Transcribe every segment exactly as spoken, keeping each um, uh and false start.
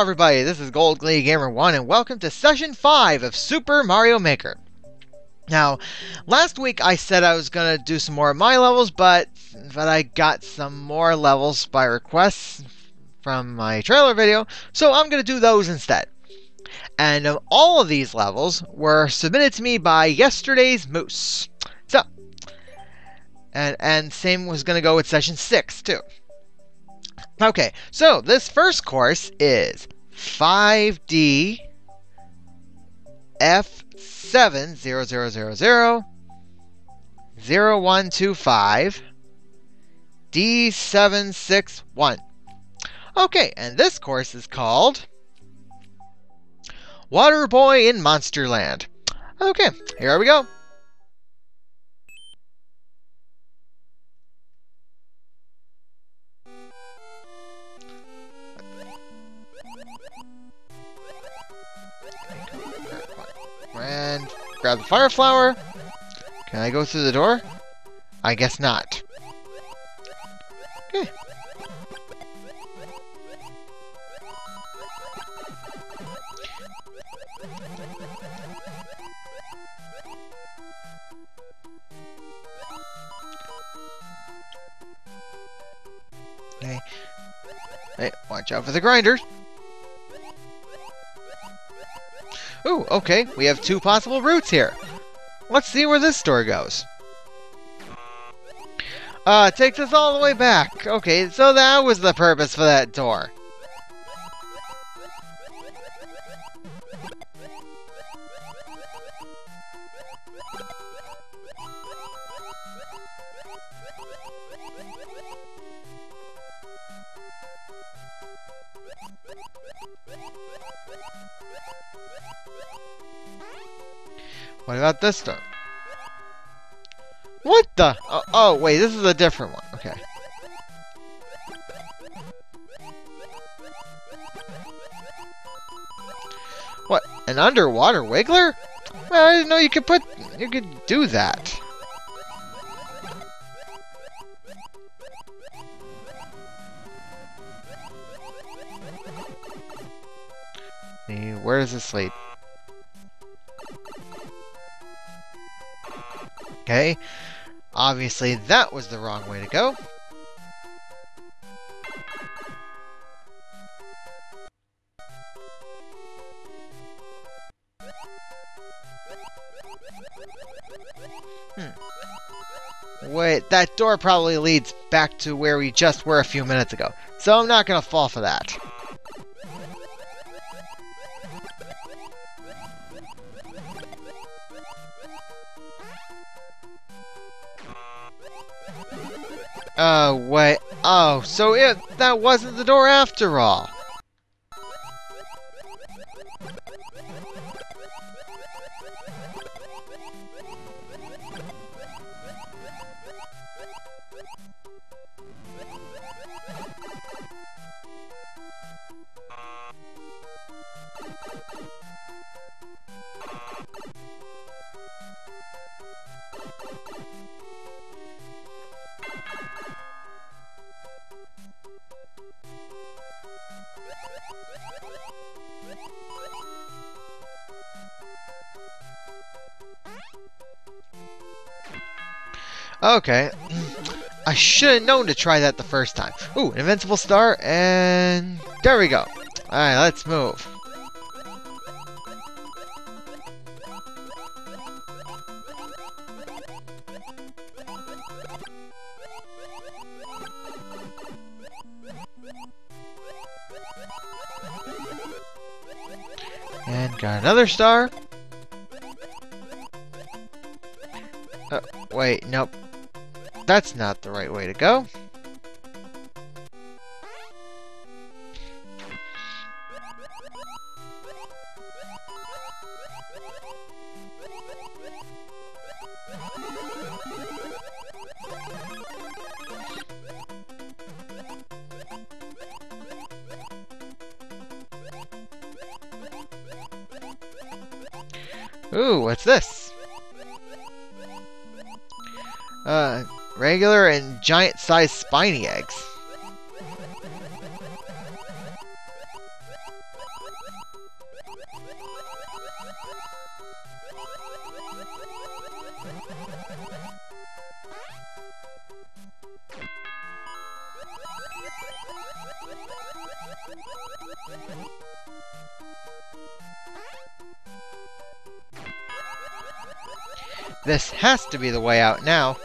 Hello everybody, this is GoldGleeGamer one and welcome to Session five of Super Mario Maker. Now, last week I said I was going to do some more of my levels, but, but I got some more levels by requests from my trailer video, so I'm going to do those instead. And all of these levels were submitted to me by Yesterday'sMoose. So, and, and same was going to go with Session six too. Okay, so this first course is five D F seven zero zero zero zero one two five D seven six one. Okay, and this course is called Water Boy in Monsterland. Okay, here we go. And grab the fire flower. Can I go through the door? I guess not. Okay. Okay. Hey, watch out for the grinders. Ooh, okay, we have two possible routes here. Let's see where this door goes. Uh, it takes us all the way back. Okay, so that was the purpose for that door. What about this door? What the? Oh, oh, wait, this is a different one. Okay. What? An underwater wiggler? Well, I didn't know you could put... you could do that. See, where does this lead? Okay, obviously that was the wrong way to go. Hmm. Wait, that door probably leads back to where we just were a few minutes ago, so I'm not gonna fall for that. Oh, wait. Oh, so it, that wasn't the door after all. Okay, I should have known to try that the first time. Ooh, an invincible star, and there we go. Alright, let's move. And got another star. Oh, wait, nope. That's not the right way to go. Ooh, what's this? Uh... Regular and giant-sized spiny eggs. This has to be the way out now.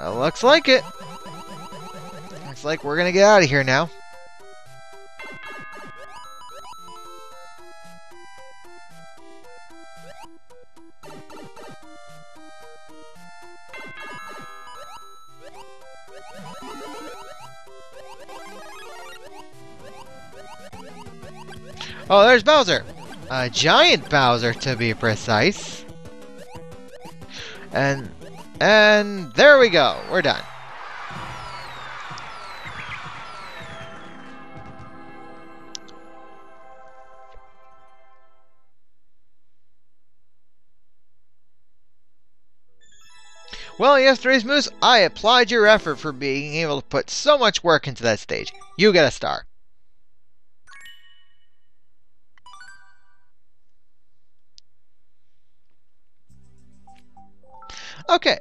Uh, looks like it. Looks like we're gonna get out of here now. Oh, there's Bowser! A giant Bowser, to be precise. And... and... there we go! We're done. Well, Yesterday's Moose, I applaud your effort for being able to put so much work into that stage. You get a star. Okay,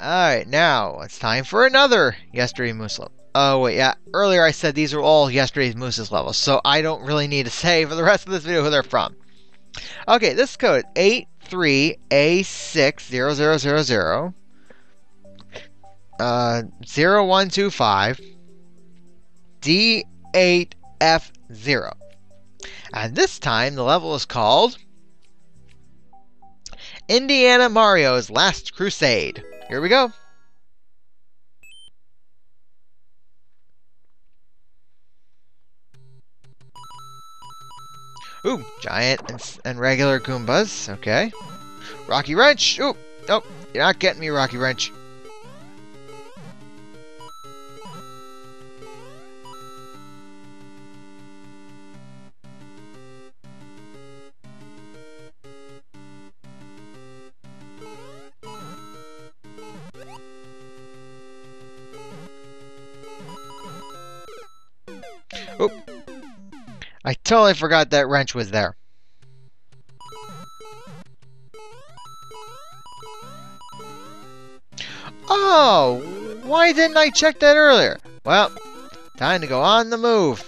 alright, now it's time for another Yesterday's Moose level. Oh wait, yeah, earlier I said these are all Yesterday's Moose's levels, so I don't really need to say for the rest of this video who they're from. Okay, this code is eight three A six zero zero zero zero uh, zero one two five D eight F zero. And this time the level is called Indiana Mario's Last Crusade. Here we go. Ooh, giant and, and regular Goombas. Okay. Rocky Wrench. Ooh, nope. You're not getting me, Rocky Wrench. Oop. I totally forgot that wrench was there. Oh, why didn't I check that earlier? Well, time to go on the move.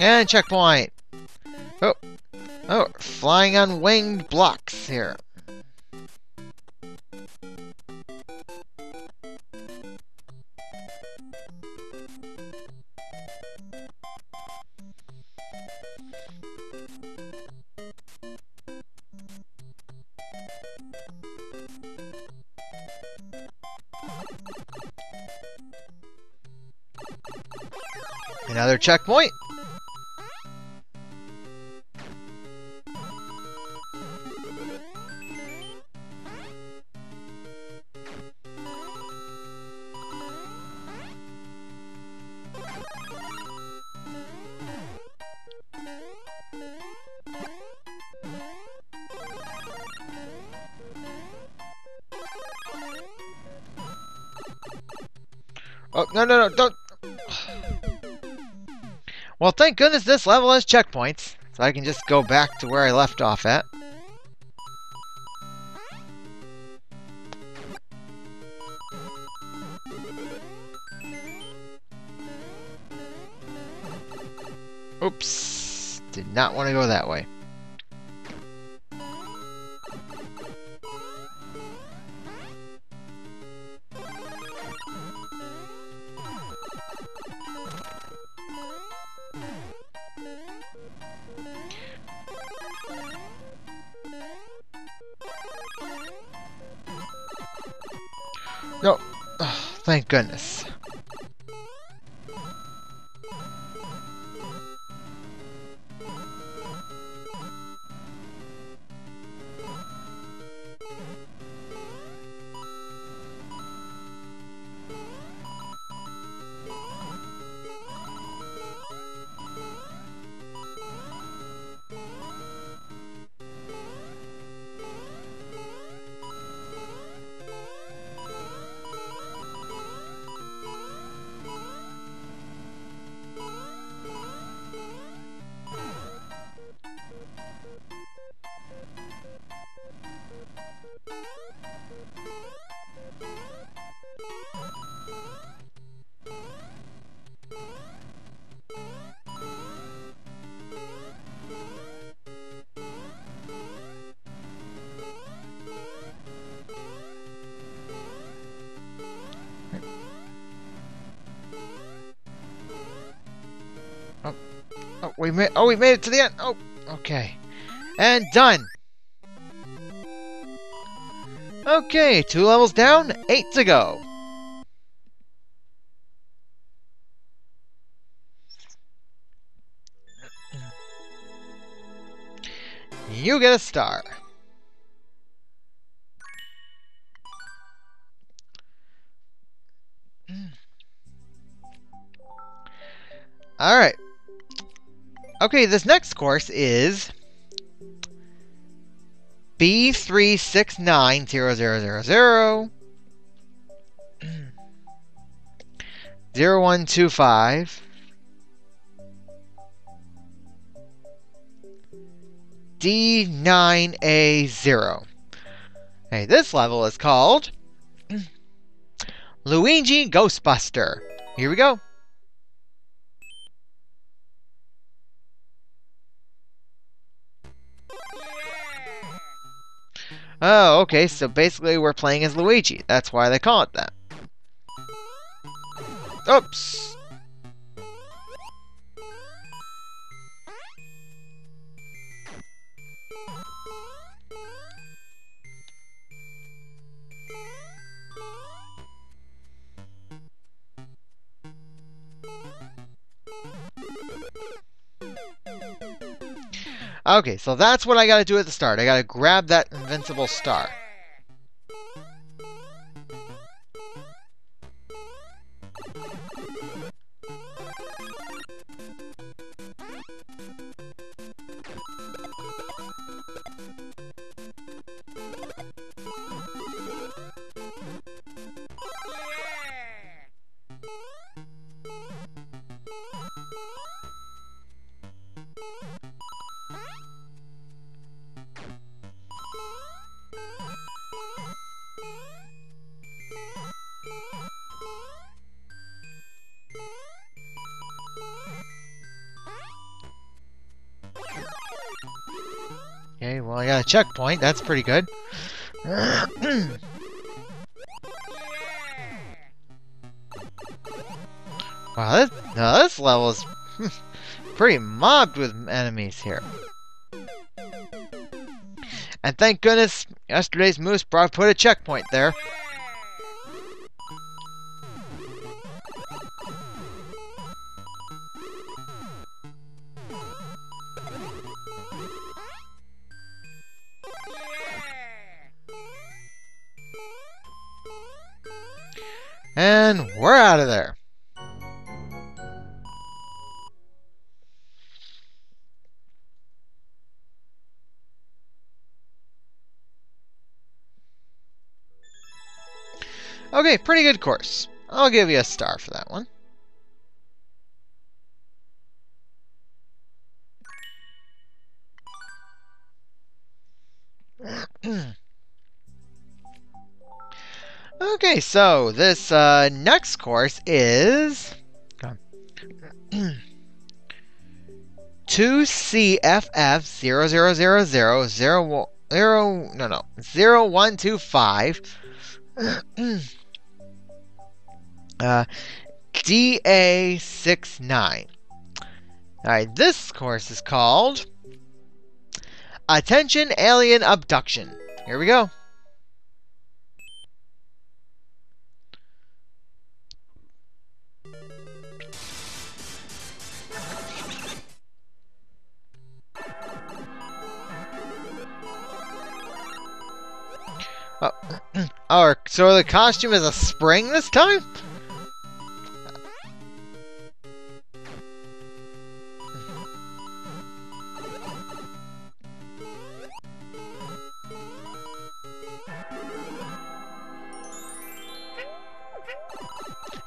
And checkpoint! Oh, oh, flying on winged blocks here. Another checkpoint! Oh, no, no, no, don't. Well, thank goodness this level has checkpoints, so I can just go back to where I left off at. Oops. Did not want to go that way. No, oh, thank goodness. Oh, we made. Oh, we made it to the end. Oh, okay, and done. Okay, two levels down, eight to go. You get a star. Alright. Okay, this next course is B three six nine zero zero zero zero zero one two five D nine A zero. Hey, this level is called Luigi Ghostbuster. Here we go. Oh, okay, so basically we're playing as Luigi. That's why they call it that. Oops. Okay, so that's what I gotta do at the start. I gotta grab that invincible star. Okay, well, I got a checkpoint. That's pretty good. Wow, this, now this level is pretty mobbed with enemies here. And thank goodness, Yesterday's Moose brought put a checkpoint there. And we're out of there. Okay, pretty good course. I'll give you a star for that one. Okay, so this uh, next course is two C F F zero zero zero zero zero no no zero one two five uh, D A six nine. All right, this course is called Attention Alien Abduction. Here we go. Oh, oh, so the costume is a spring this time?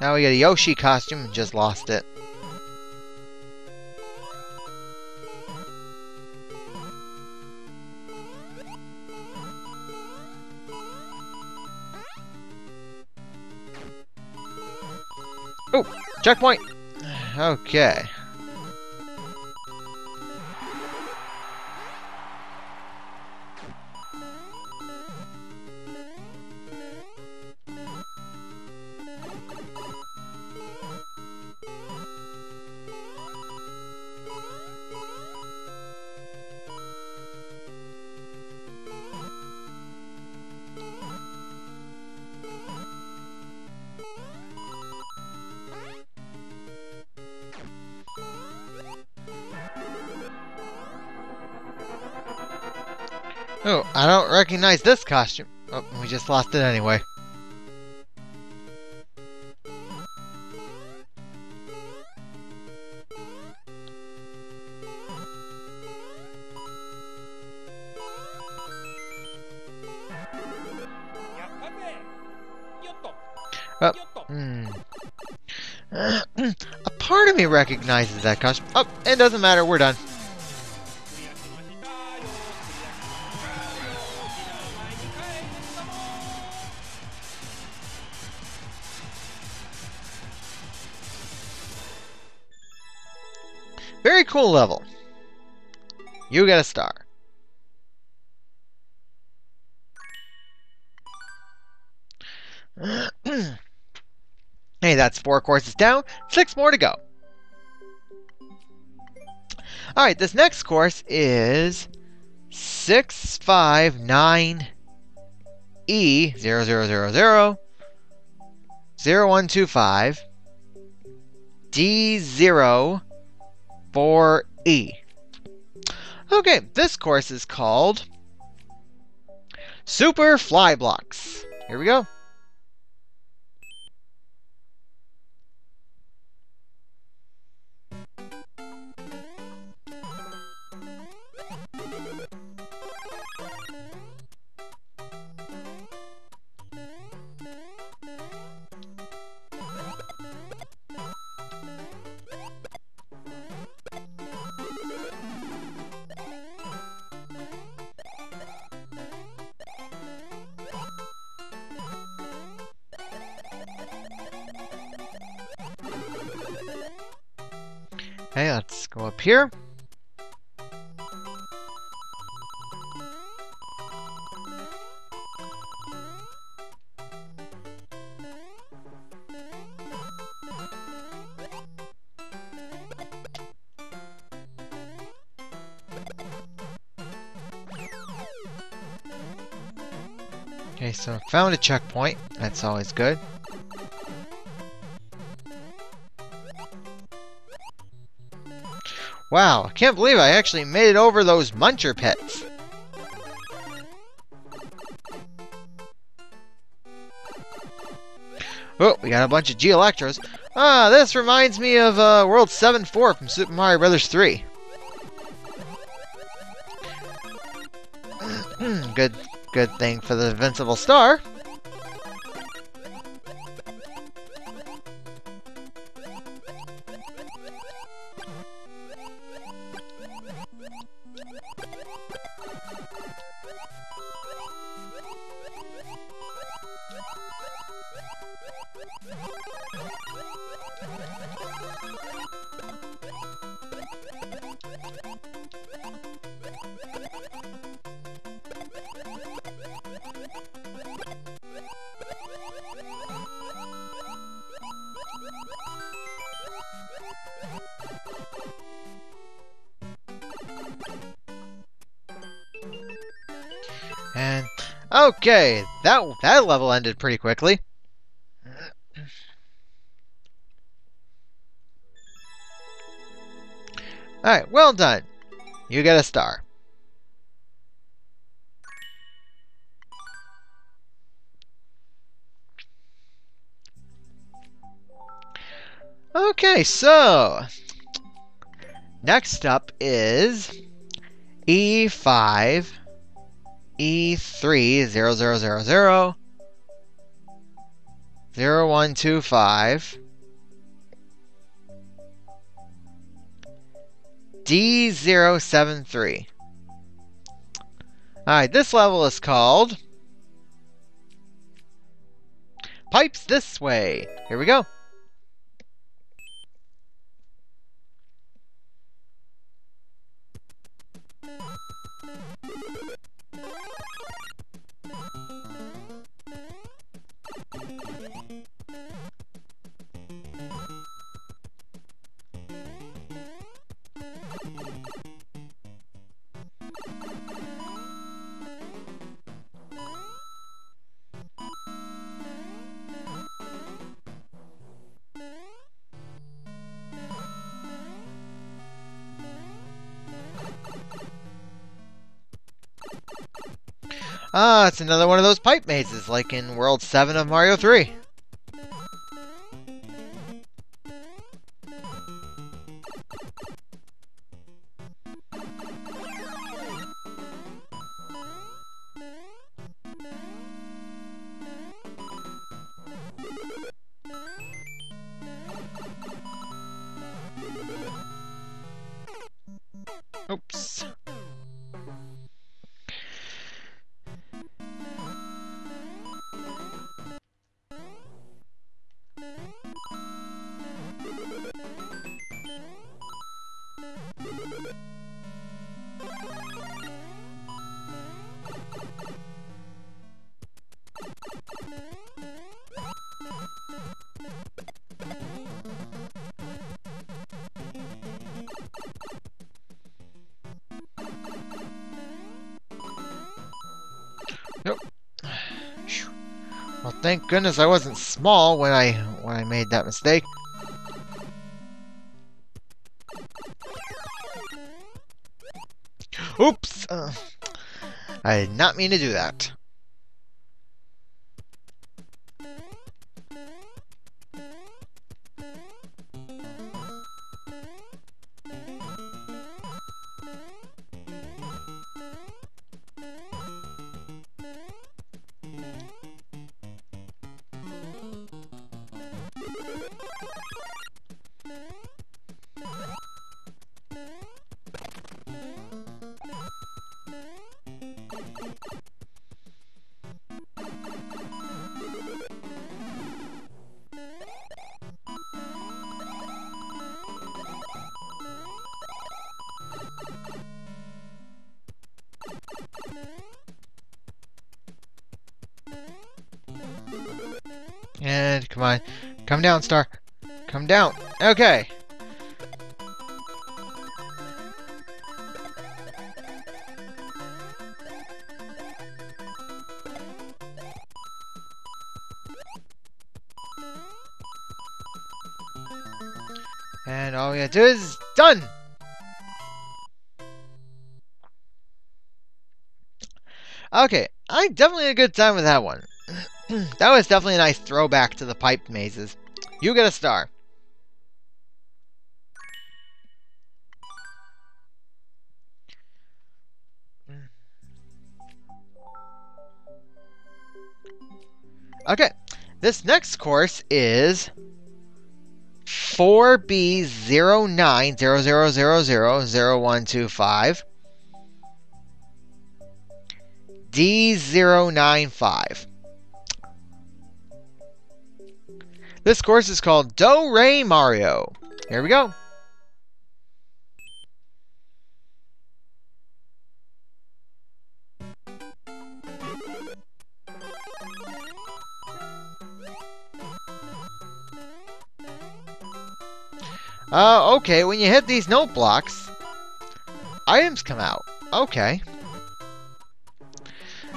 Now we got a Yoshi costume and just lost it. Oh, checkpoint. Okay. Oh, I don't recognize this costume. Oh, we just lost it anyway. Oh, hmm. A part of me recognizes that costume. Oh, it doesn't matter, we're done. Very cool level. You get a star. Hey, that's four courses down, six more to go. Alright, this next course is six five nine E zero zero zero zero zero one two five D zero four E. Okay, this course is called Super Fly Blocks. Here we go. Okay, let's go up here. Okay, so I found a checkpoint. That's always good. Wow, I can't believe I actually made it over those muncher pits. Oh, we got a bunch of G-Electros. Ah, this reminds me of uh, World seven four from Super Mario Brothers three. good, good thing for the Invincible Star. And okay, that that level ended pretty quickly. Alright, well done. You get a star. Okay, so next up is E five. E three zero zero zero zero zero one two five D zero seven three. Alright, this level is called Pipes This Way. Here we go. Ah, it's another one of those pipe mazes, like in World seven of Mario three. Oops. Nope. Well, thank goodness I wasn't small when I when I made that mistake. Oops! Uh, I did not mean to do that. And come on, come down, Star. Come down. Okay. And all we gotta do is done. Okay, I definitely had a good time with that one. That was definitely a nice throwback to the pipe mazes. You get a star. Okay, this next course is four B zero nine zero zero zero zero zero one two five D zero nine five. This course is called Do Re Mario. Here we go. Uh, okay, when you hit these note blocks, items come out. Okay.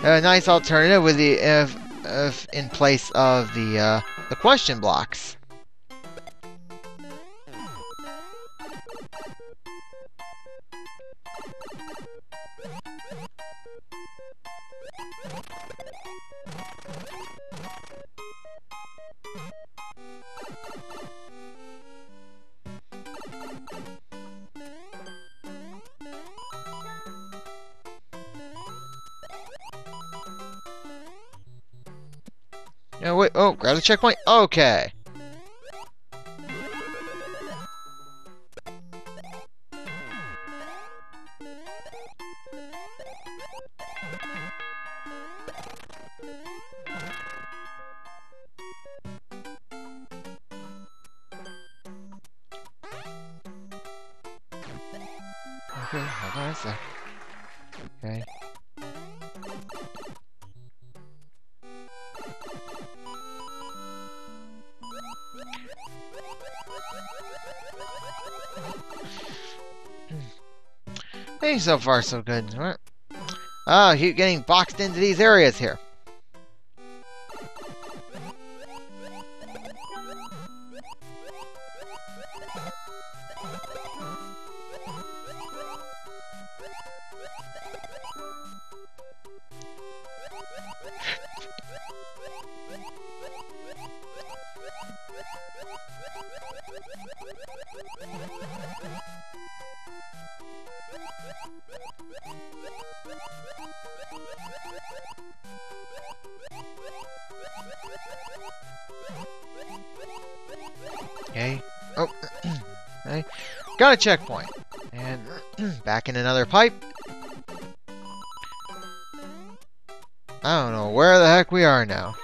A nice alternative with the if, if in place of the uh, the question blocks. No, wait, oh, grab the checkpoint. Okay. Okay, hold on a sec. Okay. Hey, so far so good. All right. Oh, you're getting boxed into these areas here. Okay. Oh. Okay. Got a checkpoint. And back in another pipe. I don't know where the heck we are now.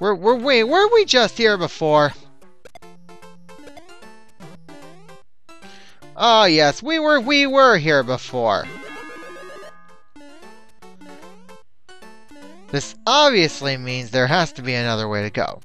We're, we're, wait, weren't we just here before? Oh yes, we were, we were here before. This obviously means there has to be another way to go.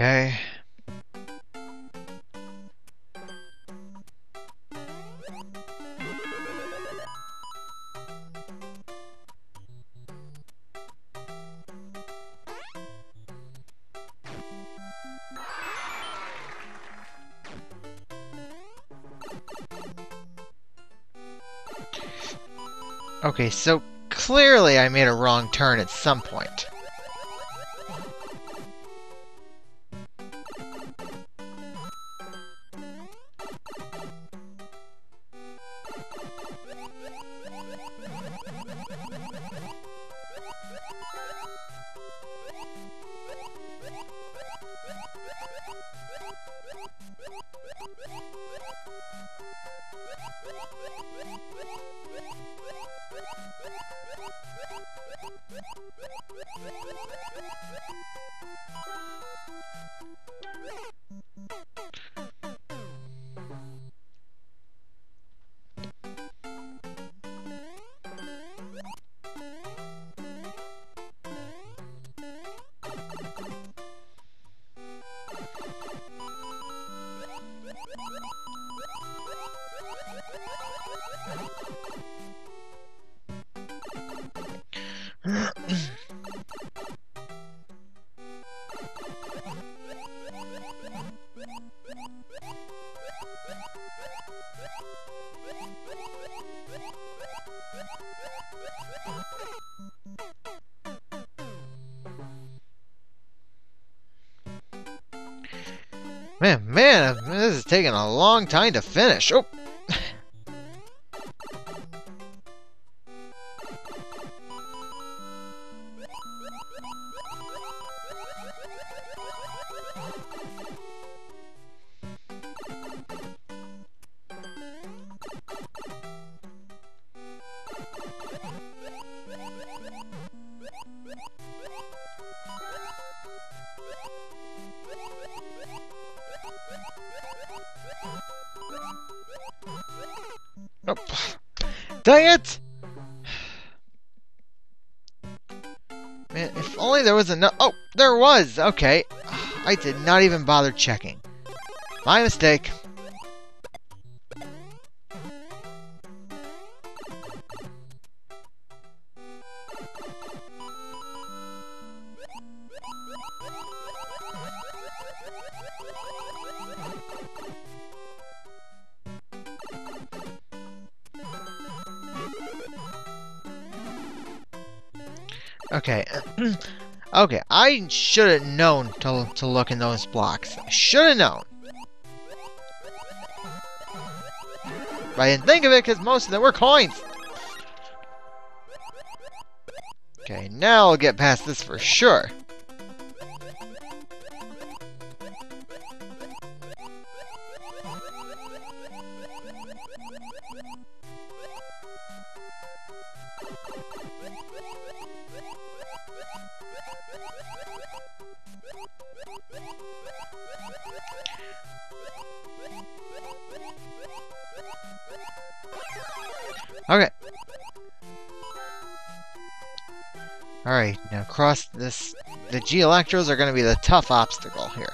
Okay. Okay, so clearly I made a wrong turn at some point. Man, man, this is taking a long time to finish. Oh! Dang it! Man, if only there was enough. Oh, there was! Okay. I did not even bother checking. My mistake. Okay, okay, I should have known to, to look in those blocks. I should have known. But I didn't think of it because most of them were coins. Okay, now I'll get past this for sure. Okay. Alright, now cross this. The G-Electros are going to be the tough obstacle here.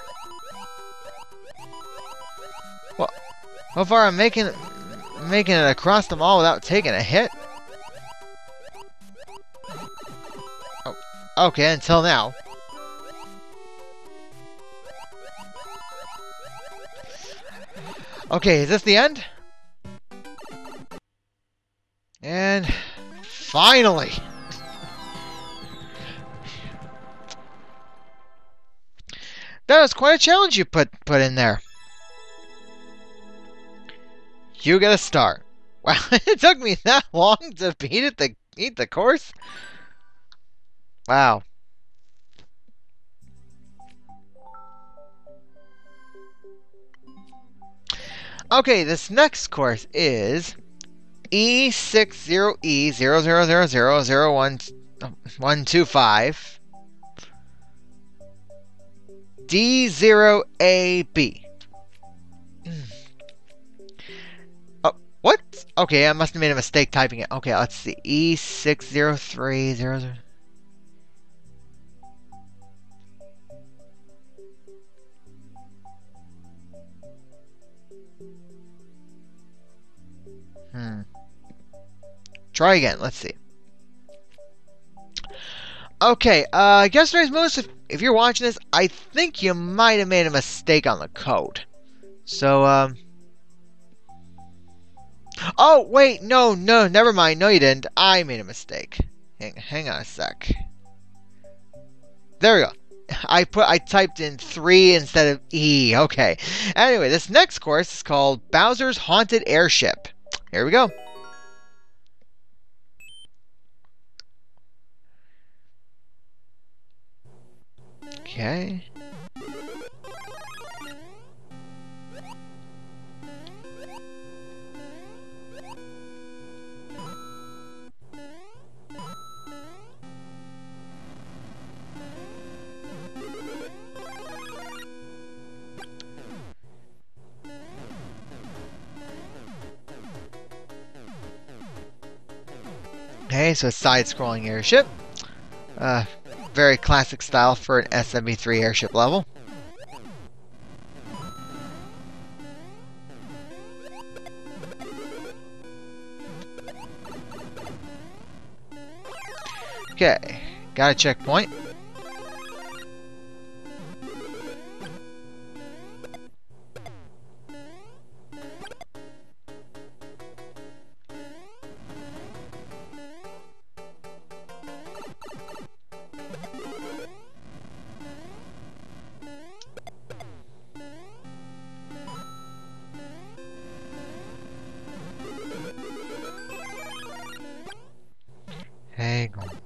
Well, so far I'm making, making it across them all without taking a hit. Oh, okay, until now. Okay, is this the end? And finally! That was quite a challenge you put put in there. You get a star. Wow, it took me that long to beat it to beat the course. Wow. Okay, this next course is E six zero E zero zero zero zero zero one one two five. D zero A B. Oh, what? Okay, I must have made a mistake typing it. Okay, let's see. E six zero three zero zero. Hmm. Try again. Let's see. Okay, uh, Yesterday's Moose, if, if you're watching this, I think you might have made a mistake on the code. So, um... oh, wait, no, no, never mind. No, you didn't. I made a mistake. Hang, hang on a sec. There we go. I put, I typed in three instead of E. Okay. Anyway, this next course is called Bowser's Haunted Airship. Here we go. Okay. Okay, so a side-scrolling airship. Uh, very classic style for an S M B three airship level. Okay, got a checkpoint.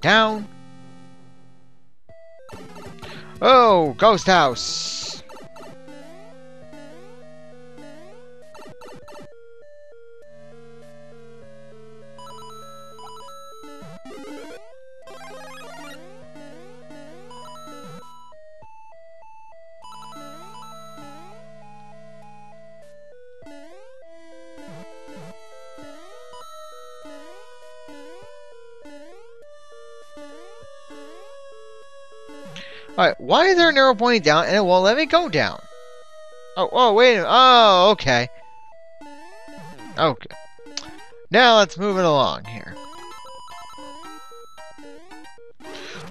Down. Oh, ghost house. Alright, why is there an arrow pointing down and it won't let me go down? Oh, oh, wait a minute. Oh, okay. Okay. Now let's move it along here.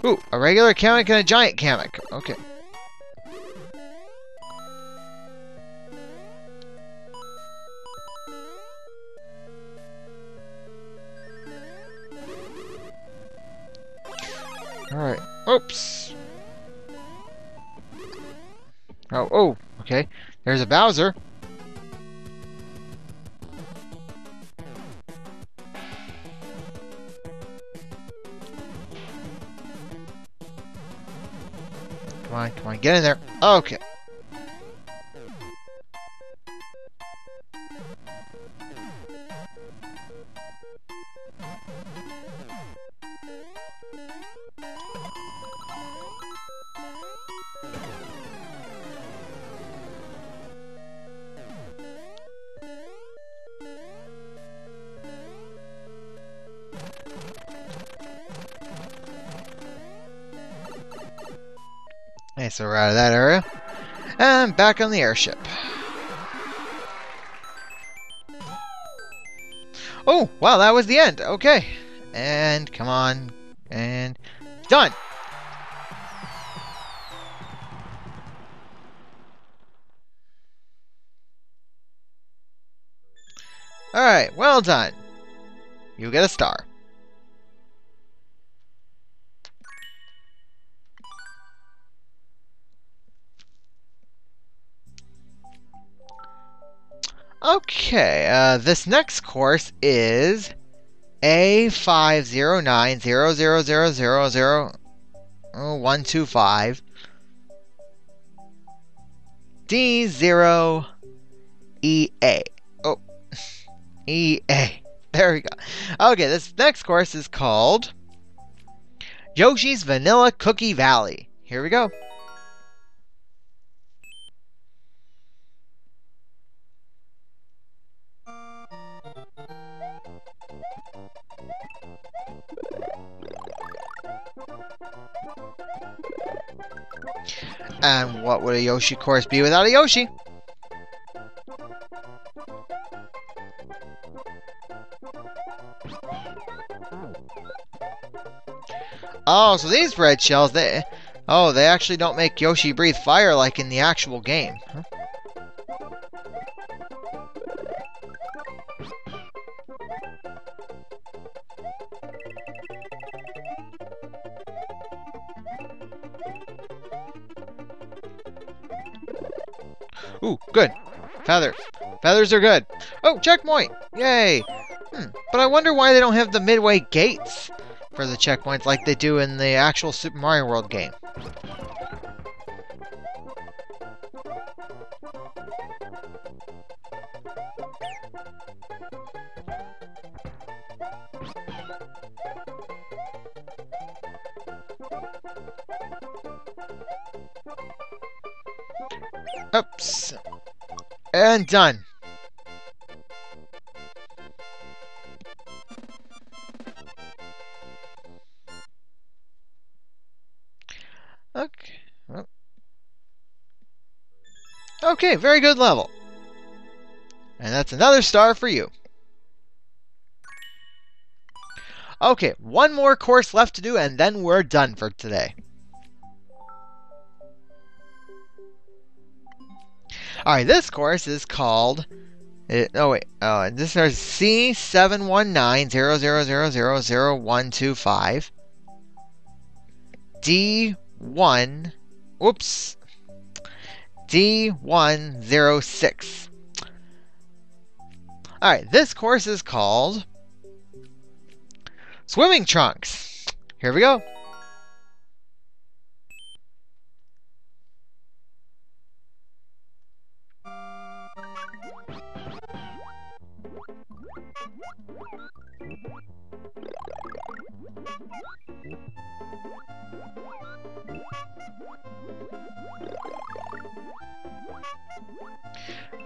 Ooh, a regular Kamek and a giant Kamek. Okay. Alright. Oops. Oh, oh, okay. There's a Bowser. Come on, come on, get in there. Okay. Nice, so we're out of that area. And back on the airship. Oh, wow, that was the end. Okay. And come on. And done. Alright, well done. You get a star. Okay, uh, this next course is A five zero nine zero zero zero zero zero one two five D zero E A. Oh, E A. There we go. Okay, this next course is called Yoshi's Vanilla Cookie Valley. Here we go. And what would a Yoshi course be without a Yoshi? Oh, so these red shells, they... Oh, they actually don't make Yoshi breathe fire like in the actual game. Huh? Ooh, good. Feather. Feathers are good. Oh, checkpoint! Yay! Hmm, but I wonder why they don't have the midway gates for the checkpoints like they do in the actual Super Mario World game. Oops. And done. Okay. Okay, very good level. And that's another star for you. Okay, one more course left to do and then we're done for today. Alright, this course is called... It, oh, wait. Uh, this is C seven one nine zero zero zero zero zero one two five D one... Whoops. D one zero six. Alright, this course is called... Swimming Trunks. Here we go.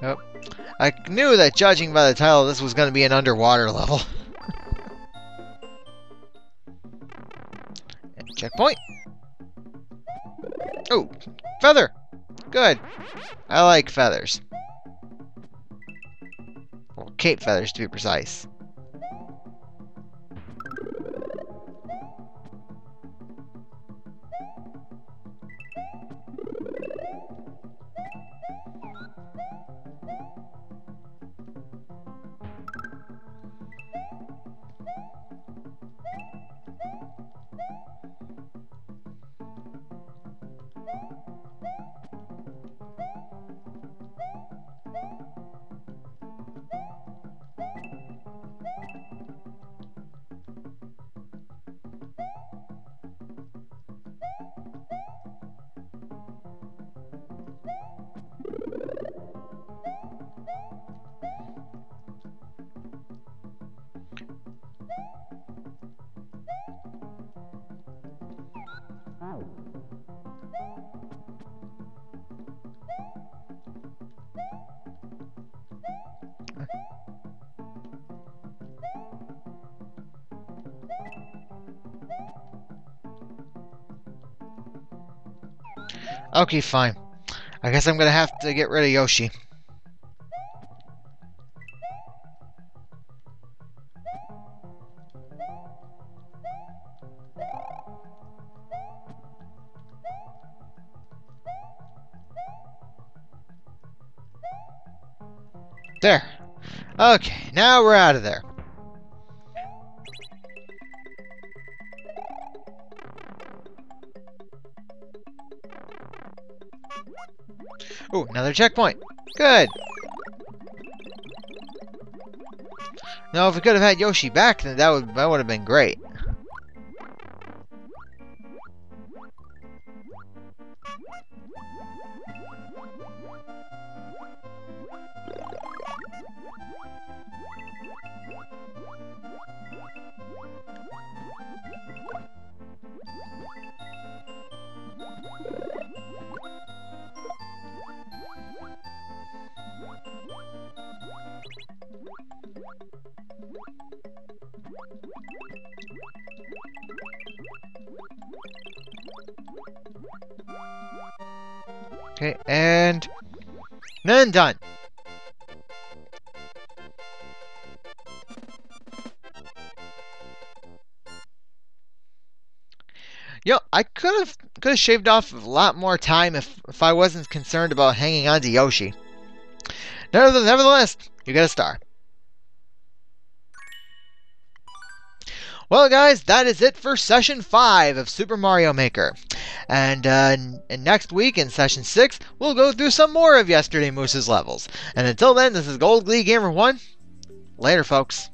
Oh, I knew that judging by the title this was going to be an underwater level. Checkpoint. Oh, feather. Good. I like feathers. Well, cape feathers to be precise. Okay, fine. I guess I'm gonna have to get rid of Yoshi. There. Okay, now we're out of there. Ooh, another checkpoint. Good. Now, if we could have had Yoshi back, then that would that would have been great. Okay, and then done. Yo, I could have could have shaved off a lot more time if if I wasn't concerned about hanging on to Yoshi. Nevertheless, you get a star. Well, guys, that is it for Session five of Super Mario Maker. And, uh, and next week, in Session six, we'll go through some more of Yesterday Moose's levels. And until then, this is GoldGleeGamer one. Later, folks.